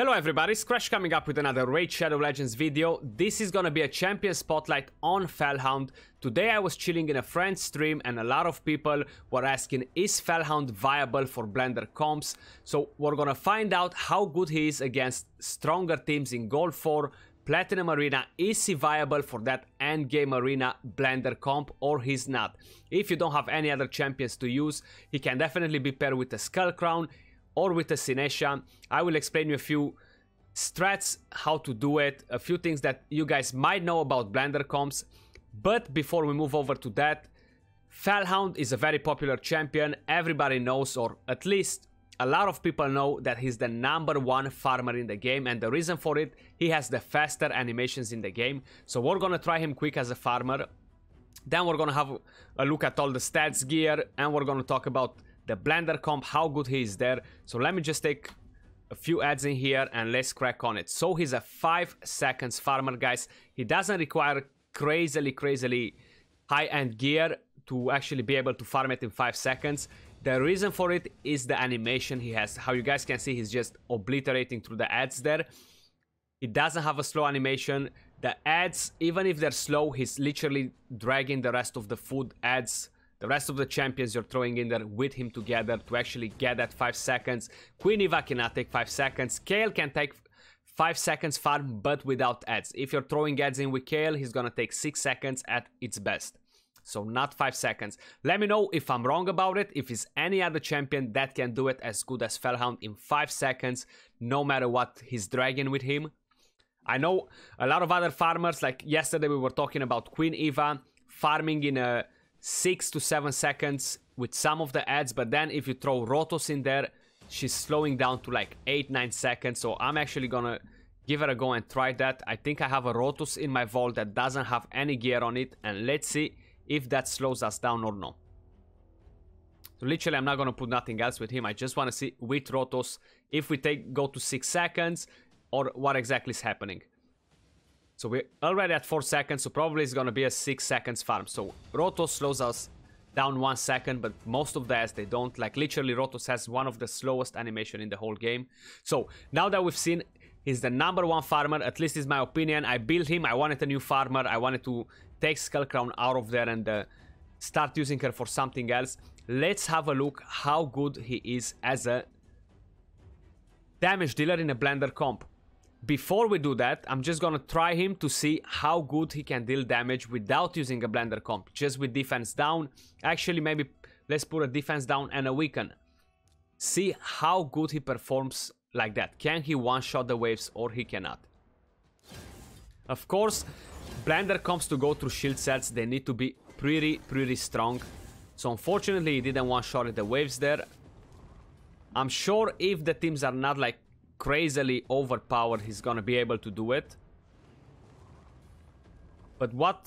Hello everybody, Skratch coming up with another Raid Shadow Legends video. This is gonna be a champion spotlight on Fellhound. Today I was chilling in a friend's stream and a lot of people were asking, is Fellhound viable for blender comps? So we're gonna find out how good he is against stronger teams in Gold 4, Platinum Arena. Is he viable for that endgame arena blender comp or he's not? If you don't have any other champions to use, he can definitely be paired with a Skull Crown or with a Sinesha. I will explain you a few strats, how to do it, a few things that you guys might know about blender comps. But before we move over to that, Fellhound is a very popular champion. Everybody knows, or at least a lot of people know, that he's the #1 farmer in the game, and the reason for it, he has the faster animations in the game. So we're gonna try him quick as a farmer, then we're gonna have a look at all the stats, gear, and we're gonna talk about the blender comp, how good he is there. So let me just take a few ads in here and let's crack on it. So he's a 5 seconds farmer, guys. He doesn't require crazily high-end gear to actually be able to farm it in 5 seconds. The reason for it is the animation he has. How you guys can see, he's just obliterating through the ads there. He doesn't have a slow animation. The ads, even if they're slow, he's literally dragging the rest of the food ads, the rest of the champions you're throwing in there with him together to actually get that 5 seconds. Queen Eva cannot take 5 seconds. Kayle can take 5 seconds farm, but without ads. If you're throwing ads in with Kayle, he's gonna take 6 seconds at its best. So not 5 seconds. Let me know if I'm wrong about it, if it's any other champion that can do it as good as Fellhound in 5 seconds, no matter what he's dragging with him. I know a lot of other farmers, like yesterday we were talking about Queen Eva farming in a 6 to 7 seconds with some of the ads, but then if you throw Rotos in there, she's slowing down to like 8-9 seconds. So I'm actually gonna give her a go and try that. I think I have a Rotos in my vault that doesn't have any gear on it, and let's see if that slows us down or no. So literally I'm not gonna put nothing else with him. I just want to see with Rotos if we go to 6 seconds or what exactly is happening. So we're already at 4 seconds, so probably it's going to be a 6 seconds farm. So Rotos slows us down 1 second, but most of the ads they don't. Like literally Rotos has one of the slowest animation in the whole game. So now that we've seen he's the #1 farmer, at least is my opinion. I built him, I wanted a new farmer, I wanted to take Skull Crown out of there and start using her for something else. Let's have a look how good he is as a damage dealer in a blender comp. Before we do that, I'm just gonna try him to see how good he can deal damage without using a blender comp, just with defense down. Actually, maybe let's put a defense down and a weaken. See how good he performs like that. Can he one-shot the waves or he cannot? Of course, blender comps to go through shield sets, they need to be pretty strong. So unfortunately, he didn't one-shot the waves there. I'm sure if the teams are not like crazily overpowered, he's gonna be able to do it. But what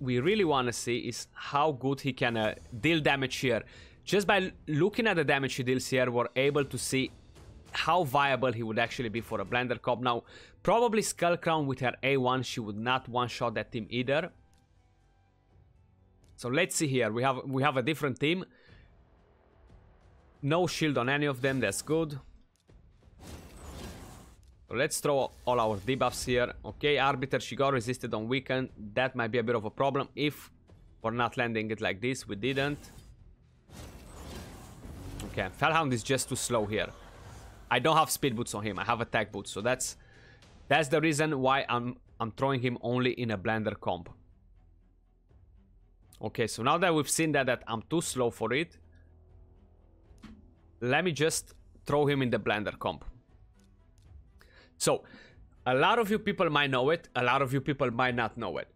we really want to see is how good he can deal damage here. Just by looking at the damage he deals here, we're able to see how viable he would actually be for a blender comp. Now probably Skull Crown with her A1, she would not one-shot that team either. So let's see here, we have a different team. No shield on any of them, that's good. Let's throw all our debuffs here. Okay, Arbiter, she got resisted on weekend. That might be a bit of a problem if we're not landing it like this. We didn't. Okay, Fellhound is just too slow here. I don't have speed boots on him. I have attack boots, so that's the reason why I'm throwing him only in a blender comp. Okay, so now that we've seen that I'm too slow for it, let me just throw him in the blender comp. So, a lot of you people might know it, a lot of you people might not know it.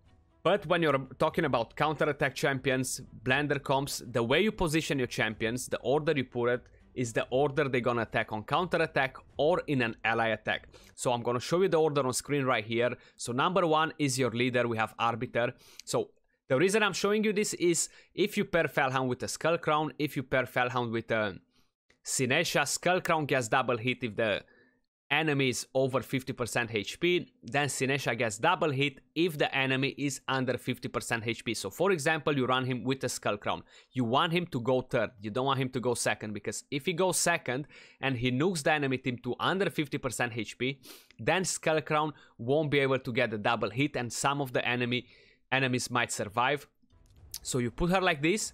But when you're talking about counter-attack champions, blender comps, the way you position your champions, the order you put it, is the order they're gonna attack on counter-attack or in an ally attack. So I'm gonna show you the order on screen right here. So #1 is your leader, we have Arbiter. So the reason I'm showing you this is if you pair Fellhound with a Skull Crown, if you pair Fellhound with a Sinesha, Skull Crown gets double hit if the enemies over 50% HP, then Sinesha gets double hit if the enemy is under 50% HP. So for example, you run him with a Skull Crown. You want him to go third, you don't want him to go second, because if he goes second and he nukes the enemy team to under 50% HP, then Skull Crown won't be able to get a double hit and some of the enemies might survive. So you put her like this,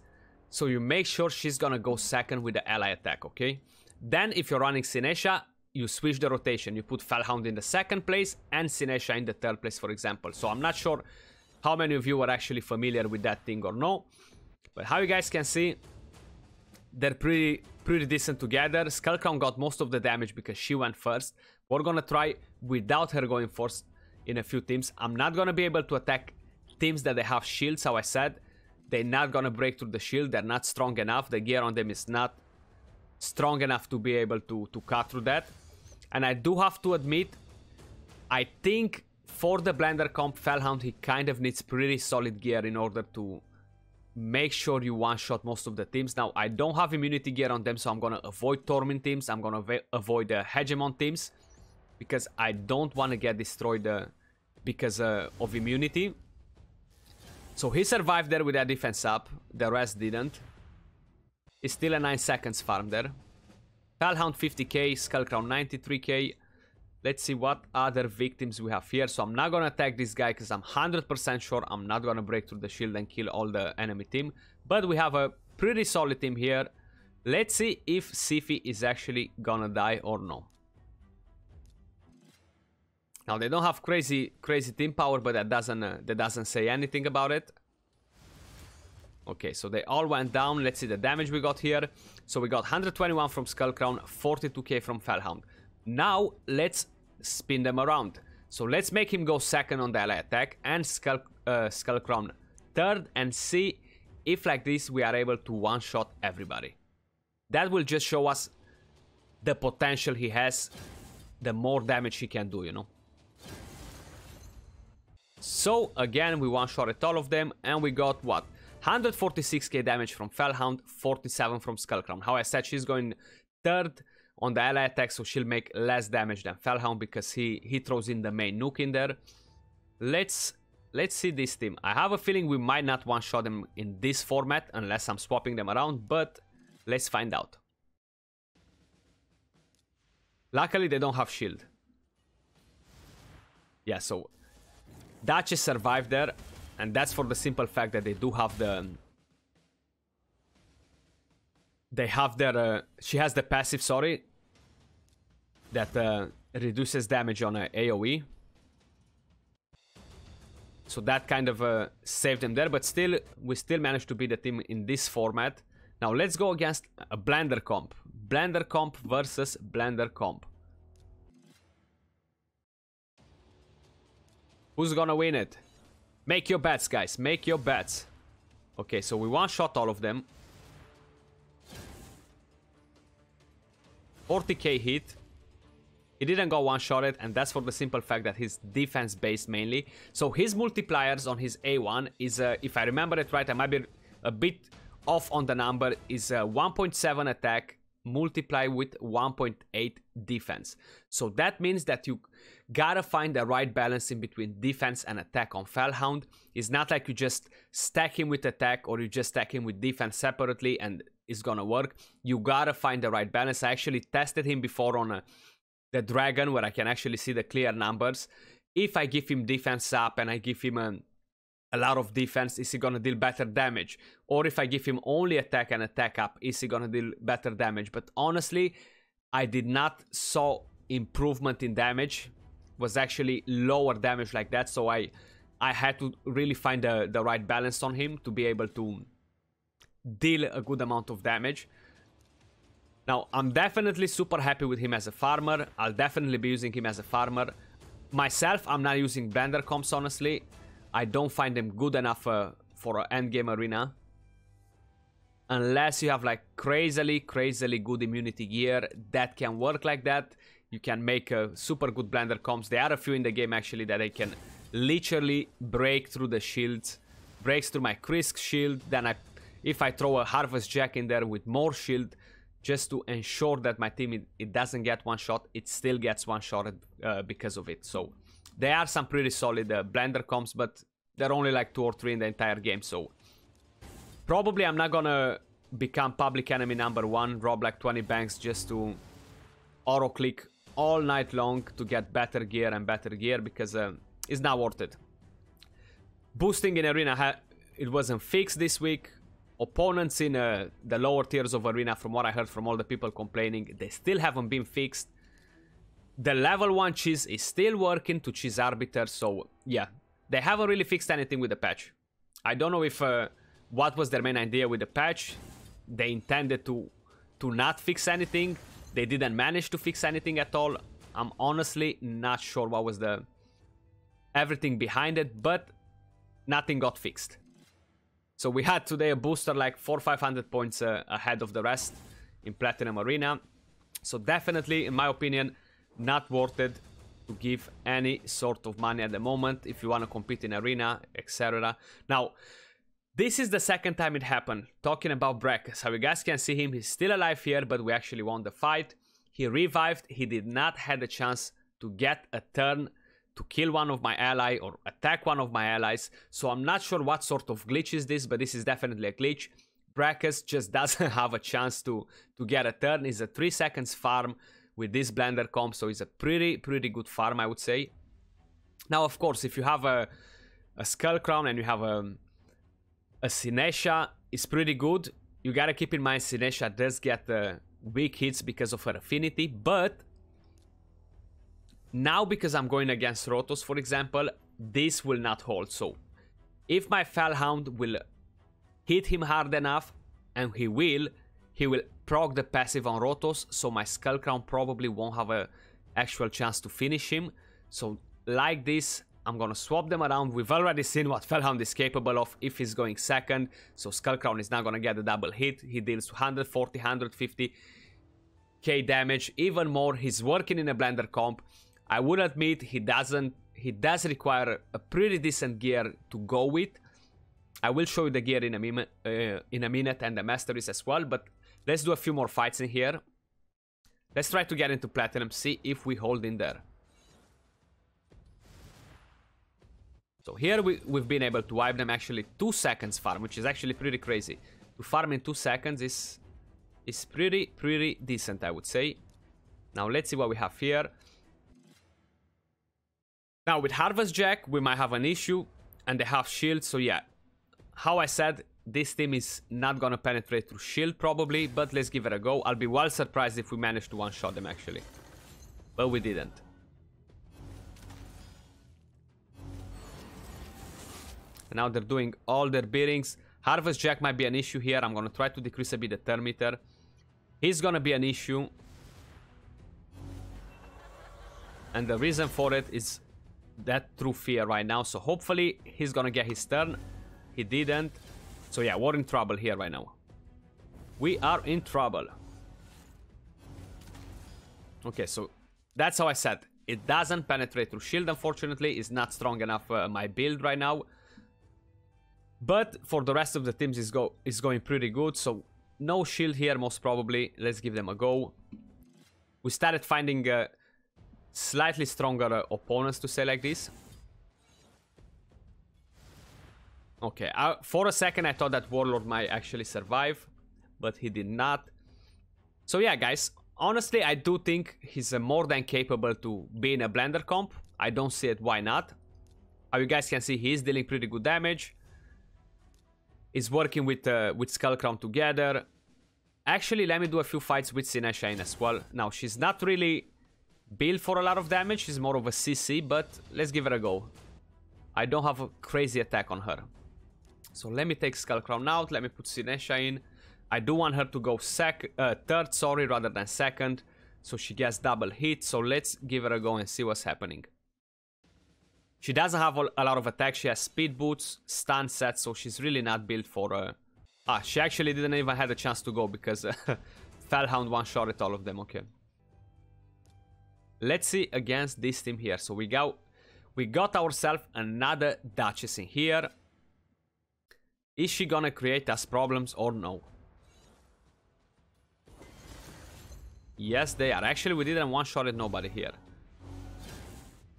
so you make sure she's gonna go second with the ally attack, okay? Then if you're running Sinesha, you switch the rotation. You put Fellhound in the second place and Sinesha in the third place, for example. So I'm not sure how many of you are actually familiar with that thing or no. But how you guys can see, they're pretty decent together. Skullcrown got most of the damage because she went first. We're gonna try without her going first in a few teams. I'm not gonna be able to attack teams that they have shields, how I said. They're not gonna break through the shield. They're not strong enough. The gear on them is not strong enough to be able to cut through that. And I do have to admit, I think for the Blender comp, Fellhound, he kind of needs pretty solid gear in order to make sure you one-shot most of the teams. Now, I don't have immunity gear on them, so I'm going to avoid Tormin teams. I'm going to avoid the Hegemon teams, because I don't want to get destroyed because of immunity. So he survived there with that defense up. The rest didn't. It's still a 9 seconds farm there. Fellhound 50k, Skullcrown 93k. Let's see what other victims we have here. So I'm not gonna attack this guy because I'm 100% sure I'm not gonna break through the shield and kill all the enemy team. But we have a pretty solid team here. Let's see if Sifi is actually gonna die or no. Now they don't have crazy team power, but that doesn't say anything about it. Okay, so they all went down. Let's see the damage we got here. So we got 121 from Skullcrown, 42k from Fellhound. Now let's spin them around. So let's make him go second on the ally attack and Skullcrown third, and see if like this we are able to one-shot everybody. That will just show us the potential he has, the more damage he can do, you know. So again, we one-shotted all of them, and we got what? 146k damage from Fellhound, 47 from Skullcrown. How I said, she's going third on the ally attack, so she'll make less damage than Fellhound because he throws in the main nuke in there. Let's see this team. I have a feeling we might not one-shot them in this format unless I'm swapping them around, but let's find out. Luckily, they don't have shield. Yeah, so Duchess survived there. And that's for the simple fact that they do have the... They have their... she has the passive, sorry. That reduces damage on AoE. So that kind of saved them there. But still, we still managed to beat the team in this format. Now let's go against a Blender comp. Blender comp versus Blender comp. Who's gonna win it? Make your bets, guys. Make your bets. Okay, so we one-shot all of them. 40k hit. He didn't go one-shotted, and that's for the simple fact that he's defense-based mainly. So his multipliers on his A1 is, if I remember it right, I might be a bit off on the number, is 1.7 attack multiplied with 1.8 defense. So that means that you gotta find the right balance in between defense and attack on Fellhound. It's not like you just stack him with attack or you just stack him with defense separately and it's gonna work. You gotta find the right balance. I actually tested him before on the dragon, where I can actually see the clear numbers. If I give him defense up and I give him a lot of defense, is he gonna deal better damage? Or if I give him only attack and attack up, is he gonna deal better damage? But honestly, I did not saw improvement in damage. Was actually lower damage like that, so I had to really find the right balance on him to be able to deal a good amount of damage. Now I'm definitely super happy with him as a farmer. I'll definitely be using him as a farmer. Myself, I'm not using Blender comps, honestly. I don't find them good enough for an endgame arena. Unless you have like crazily good immunity gear that can work like that. You can make super good Blender comps. There are a few in the game actually that I can literally break through the shields. Breaks through my Krisk shield. Then if I throw a Harvest Jack in there with more shield, just to ensure that my team, it doesn't get one shot, it still gets one shot because of it. So there are some pretty solid blender comps, but there are only like 2 or 3 in the entire game. So probably I'm not gonna become public enemy #1, rob like 20 banks just to auto click all night long to get better gear and better gear, because it's not worth it. Boosting in arena, it wasn't fixed this week. Opponents in the lower tiers of arena, from what I heard from all the people complaining, they still haven't been fixed. The level 1 cheese is still working to cheese Arbiter, so yeah, they haven't really fixed anything with the patch. I don't know if what was their main idea with the patch. They intended to not fix anything. They didn't manage to fix anything at all. I'm honestly not sure what was the everything behind it, but nothing got fixed. So we had today a booster like 400-500 points ahead of the rest in Platinum Arena. So definitely, in my opinion, not worth it to give any sort of money at the moment if you want to compete in Arena, etc. Now, this is the second time it happened, talking about Brackus. How you guys can see him, he's still alive here, but we actually won the fight. He revived, he did not have the chance to get a turn to kill one of my ally or attack one of my allies. So I'm not sure what sort of glitch is this, but this is definitely a glitch. Brackus just doesn't have a chance to get a turn. He's a 3 seconds farm with this blender comp, so it's a pretty good farm, I would say. Now, of course, if you have a Skull Crown and you have a Sinesha, it's pretty good. You gotta keep in mind Sinesha does get weak hits because of her affinity, but now, because I'm going against Rotos, for example, this will not hold. So if my Fellhound will hit him hard enough, and he will proc the passive on Rotos, so my Skull Crown probably won't have an actual chance to finish him. So like this, I'm gonna swap them around. We've already seen what Fellhound is capable of if he's going second. So Skull Crown is not gonna get a double hit. He deals 140, 150k damage, even more. He's working in a blender comp. I would admit he does require a pretty decent gear to go with. I will show you the gear in a minute and the masteries as well, but let's do a few more fights in here. Let's try to get into Platinum, see if we hold in there. So here we've been able to wipe them actually 2 seconds farm, which is actually pretty crazy. To farm in 2 seconds is pretty decent, I would say. Now let's see what we have here. Now, with Harvest Jack, we might have an issue, and they have shield, so yeah. How I said, this team is not gonna penetrate through shield, probably, but let's give it a go. I'll be well surprised if we manage to one-shot them, actually. But we didn't. And now they're doing all their bearings. Harvest Jack might be an issue here. I'm gonna try to decrease a bit the turn meter. He's gonna be an issue. And the reason for it is that through fear right now, so hopefully he's gonna get his turn. He didn't, so yeah, we're in trouble here right now. We are in trouble. Okay, so that's how I said, it doesn't penetrate through shield, unfortunately. It's not strong enough, my build right now, but for the rest of the teams is going pretty good. So no shield here, most probably. Let's give them a go. We started finding slightly stronger opponents, to say like this. Okay, for a second I thought that Warlord might actually survive, but he did not. So yeah, guys, honestly, I do think he's more than capable to be in a blender comp. I don't see it, why not? As you guys can see, he's dealing pretty good damage. He's working with Skull Crown together. Actually, let me do a few fights with Sinesha in as well. Now, she's not really build for a lot of damage, she's more of a CC, but let's give it a go. I don't have a crazy attack on her. So let me take Skull Crown out, let me put Sinesha in. I do want her to go third, sorry, rather than second, so she gets double hit. So let's give her a go and see what's happening. She doesn't have a lot of attack, she has speed boots, stun sets, so she's really not built for... she actually didn't even have a chance to go because Fellhound one-shot at all of them, okay. Let's see against this team here. So we got ourselves another Duchess in here. Is she gonna create us problems or no? Yes, they are. Actually, we didn't one-shot at nobody here.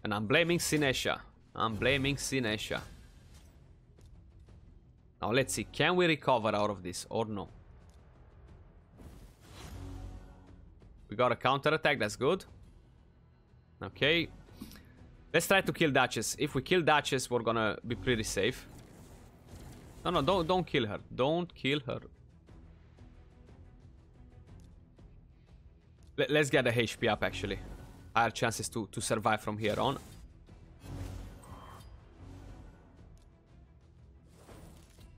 And I'm blaming Sinesha. I'm blaming Sinesha. Now, let's see. Can we recover out of this or no? We got a counter-attack. That's good. Okay. Let's try to kill Duchess. If we kill Duchess, we're gonna be pretty safe. No, no, don't kill her. Don't kill her. Let's get the HP up, actually. Higher chances to survive from here on.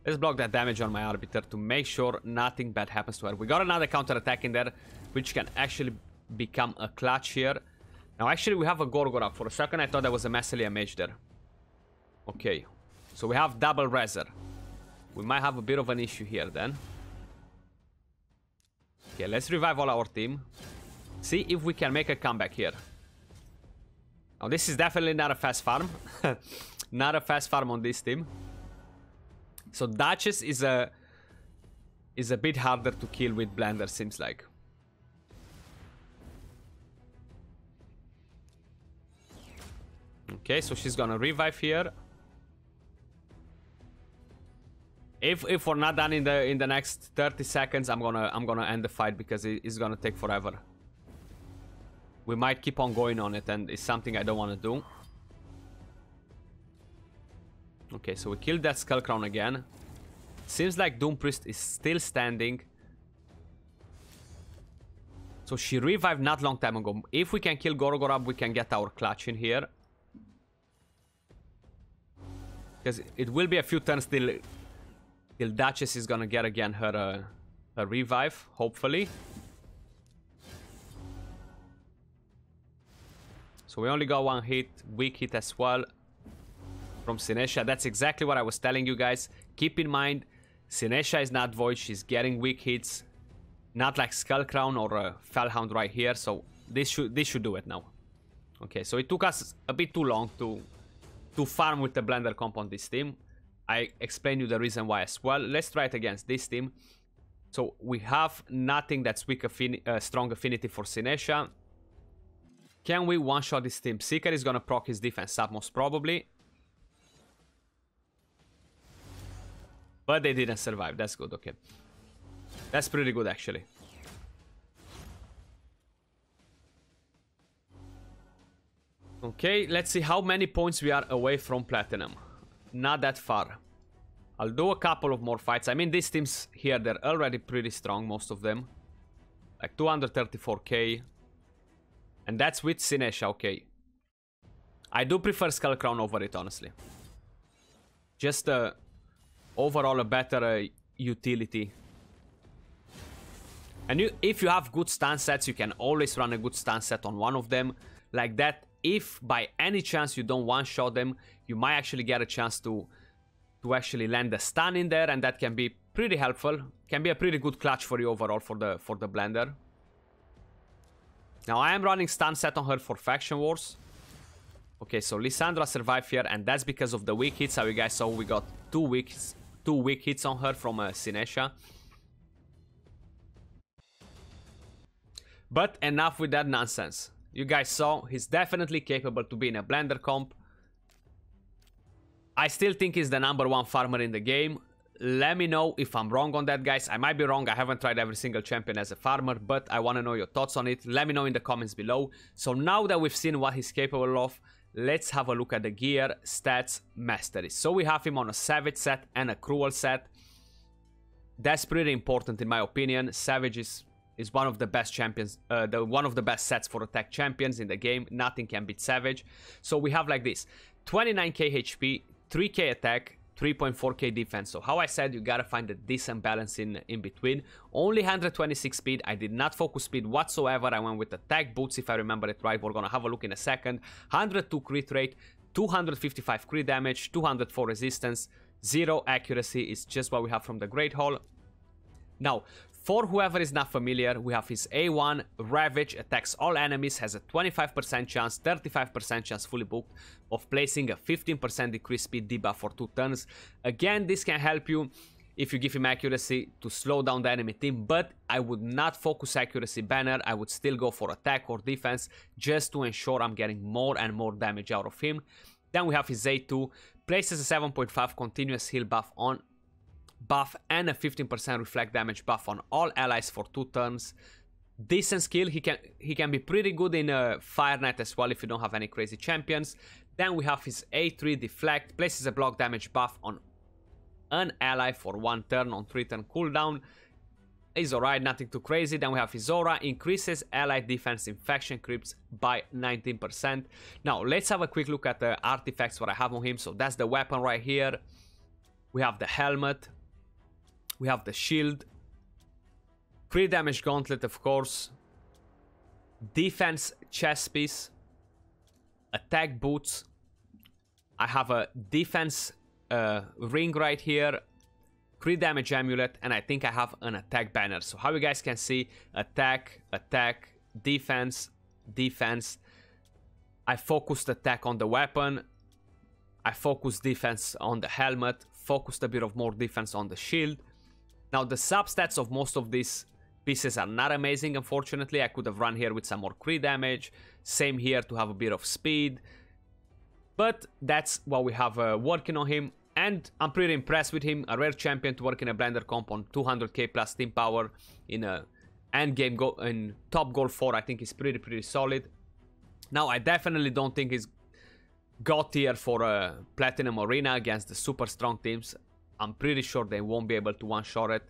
Let's block that damage on my Arbiter to make sure nothing bad happens to her. We got another counter-attack in there, which can actually become a clutch here. Now, actually, we have a Gorgorak. For a second, I thought that was a Masselia Mage there. Okay. So we have double Razor. We might have a bit of an issue here, then. Okay, let's revive all our team. See if we can make a comeback here. Now, this is definitely not a fast farm. Not a fast farm on this team. So Duchess is a bit harder to kill with Blender, seems like. Okay, so she's gonna revive here. If we're not done in the next 30 seconds, I'm gonna end the fight because it's gonna take forever. We might keep on going on it, and it's something I don't want to do. Okay, so we killed that Skull Crown again. Seems like Doom Priest is still standing. So she revived not long time ago. If we can kill Gorgorak, we can get our clutch in here. Because it will be a few turns till Duchess is gonna get again her revive, hopefully. So we only got one hit, weak hit as well. From Sinesha. That's exactly what I was telling you guys. Keep in mind, Sinesha is not void. She's getting weak hits, not like Skull Crown or Fellhound right here. So this should do it now. Okay, so it took us a bit too long to farm with the Blender comp on this team. I explained you the reason why as well. Let's try it against this team. So we have nothing that's weak strong affinity for Sinesha. Can we one-shot this team? Seeker is gonna proc his defense up most probably. But they didn't survive. That's good. Okay. That's pretty good, actually. Okay, let's see how many points we are away from Platinum. Not that far. I'll do a couple of more fights. I mean, these teams here, they're already pretty strong, most of them. Like 234k. And that's with Sinesha, okay. I do prefer Skull Crown over it, honestly. Just overall a better utility. And if you have good stun sets, you can always run a good stun set on one of them. Like that, if by any chance you don't one-shot them, you might actually get a chance to actually land a stun in there, and that can be pretty helpful. Can be a pretty good clutch for you overall for the Blender. Now I am running stun set on her for Faction Wars. Okay, so Lissandra survived here, and that's because of the weak hits. How you guys saw, we got two weak hits on her from Sinesha. But enough with that nonsense. You guys saw, he's definitely capable to be in a Blender comp. I still think he's the #1 farmer in the game. Let me know if I'm wrong on that, guys. I might be wrong. I haven't tried every single champion as a farmer, but I want to know your thoughts on it. Let me know in the comments below. So now that we've seen what he's capable of, let's have a look at the gear, stats, mastery. So we have him on a Savage set and a Cruel set. That's pretty important in my opinion. Savage is one of the best champions, one of the best sets for attack champions in the game. Nothing can beat Savage. So we have like this, 29k HP, 3k attack, 3.4k defense. So how I said, you gotta find a decent balance in between. Only 126 speed. I did not focus speed whatsoever. I went with attack boots, if I remember it right. We're gonna have a look in a second. 102 crit rate, 255 crit damage, 204 resistance, 0 accuracy is just what we have from the Great Hall. Now, for whoever is not familiar, we have his A1, Ravage, attacks all enemies, has a 25% chance, 35% chance fully booked of placing a 15% decreased speed debuff for 2 turns. Again, this can help you if you give him accuracy to slow down the enemy team, but I would not focus accuracy banner. I would still go for attack or defense just to ensure I'm getting more and more damage out of him. Then we have his A2, places a 7.5 continuous heal buff and a 15% reflect damage buff on all allies for 2 turns. Decent skill. He can be pretty good in Fire Knight as well if you don't have any crazy champions. Then we have his A3 deflect, places a block damage buff on an ally for 1 turn on 3-turn cooldown. Is alright, nothing too crazy. Then we have his aura, increases ally defense infection creeps by 19%. Now let's have a quick look at the artifacts what I have on him. So that's the weapon right here. We have the helmet, we have the shield, 3 damage gauntlet of course, defense chest piece, attack boots. I have a defense ring right here, 3 damage amulet, and I think I have an attack banner. So how you guys can see, attack, attack, defense, defense. I focused attack on the weapon, I focused defense on the helmet, focused a bit of more defense on the shield. Now the substats of most of these pieces are not amazing, unfortunately. I could have run here with some more crit damage, same here to have a bit of speed, but that's what we have working on him. And I'm pretty impressed with him. A rare champion to work in a blender comp on 200k plus team power in a end game goal in top goal 4. I think he's pretty solid. Now I definitely don't think he's got here for a platinum arena against the super strong teams. I'm pretty sure they won't be able to one-shot it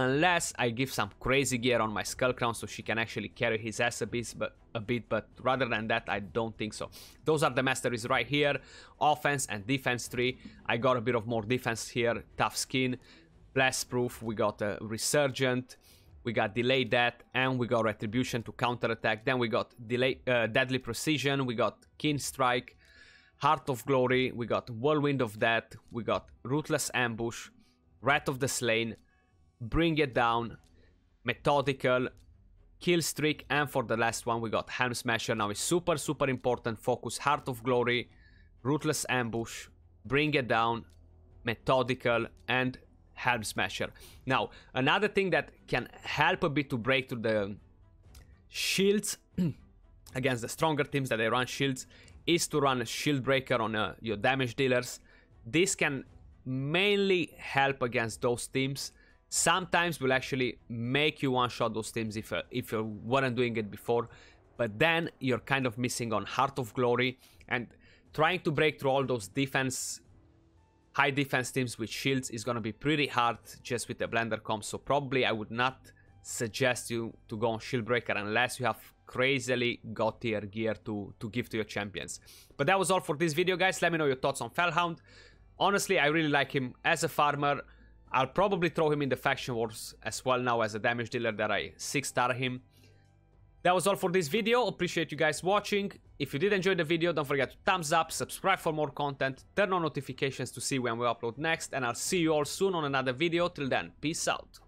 unless I give some crazy gear on my Skull Crown so she can actually carry his ass a bit, but rather than that, I don't think so. Those are the masteries right here, offense and defense 3. I got a bit of more defense here, tough skin, blast proof, we got a resurgent, we got delay death, and we got retribution to counter-attack. Then we got delay, deadly precision, we got keen strike, Heart of Glory, we got Whirlwind of Death, we got Ruthless Ambush, Wrath of the Slain, Bring It Down, Methodical, Kill Streak, and for the last one we got Helm Smasher. Now it's super important, focus Heart of Glory, Ruthless Ambush, Bring It Down, Methodical, and Helm Smasher. Now another thing that can help a bit to break through the shields against the stronger teams that they run shields is to run a shield breaker on your damage dealers. This can mainly help against those teams. Sometimes will actually make you one-shot those teams if you weren't doing it before, but then you're kind of missing on Heart of Glory, and trying to break through all those defense, high defense teams with shields is gonna be pretty hard just with the blender comp. So probably I would not suggest you to go on shield breaker unless you have crazily got tier gear to give to your champions. But that was all for this video, guys. Let me know your thoughts on Fellhound. Honestly, I really like him as a farmer. I'll probably throw him in the faction wars as well now as a damage dealer that I 6-star him. That was all for this video. Appreciate you guys watching. If you did enjoy the video, don't forget to thumbs up, subscribe for more content, turn on notifications to see when we upload next, and I'll see you all soon on another video. Till then, peace out.